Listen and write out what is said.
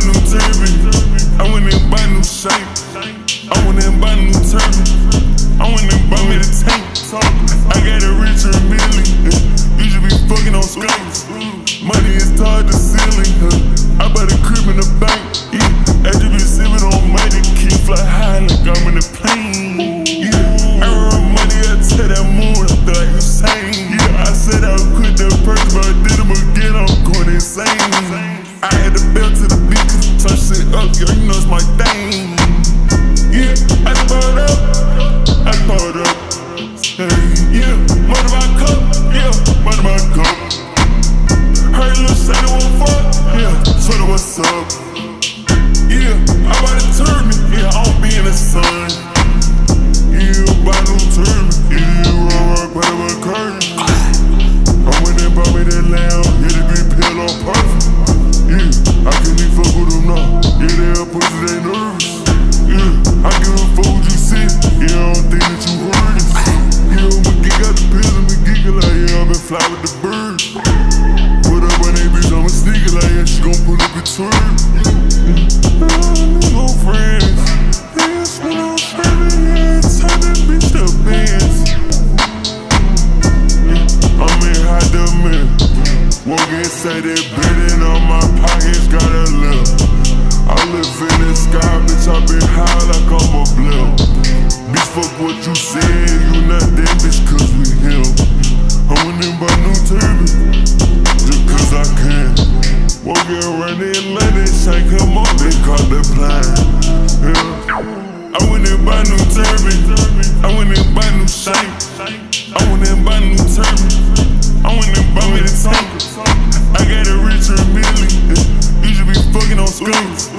buy new turban. I went and buy new shape. I went and buy new turban. I went and buy me the tank. I got a richer million. You should be fucking on skirts. Money is tied to ceiling. I bought a crib in the bank. I just be sipping on mighty key. Fly high like I'm in a plane. I run money, I tell that moon. I feel like Hussein. I said I quit that purse, but I did them again. I'm going insane. I had to belt to the beat, cause you touch it up, yo, you know it's my thing. Yeah, I just bought up. I just bought up. Hey, yeah, murder my cup. Yeah, murder my cup. Heard a little say they won't fuck. Yeah, so they what's up. Yeah, I bought a turban. Yeah, I don't be in the sun. Yeah, I bought a new turban. Yeah, roll right by my curtain. I went and bought me that lamb. Yeah, the big pill on perfect. Yeah, I can't even fuck with them now. Yeah, they all pussy, they nervous. Yeah, I give a fuck what you said. Yeah, I don't think that you heard it. Yeah, my geek got the pills and me geekin' like, yeah, I been fly with the birds. Put up on that bitch, I'ma sneak it like, yeah, she gon' pull up a turn. No friends. Yeah, spin on friends. Yeah, turn that bitch to bands. I'm in hot demand. Walk inside that building, all my pockets got a lip. I live in the sky, bitch, I been high like I'm a blimp. Bitch, fuck what you said, you not that bitch, cause we him. I went in by new turban, just cause I can. Walking around in Atlanta, shine come up, they caught the blind. Yeah. I went in by new turban, I went in by new shape. I went in by new turban, I went in by me the tank. I got a richer million, you should be fucking on screens.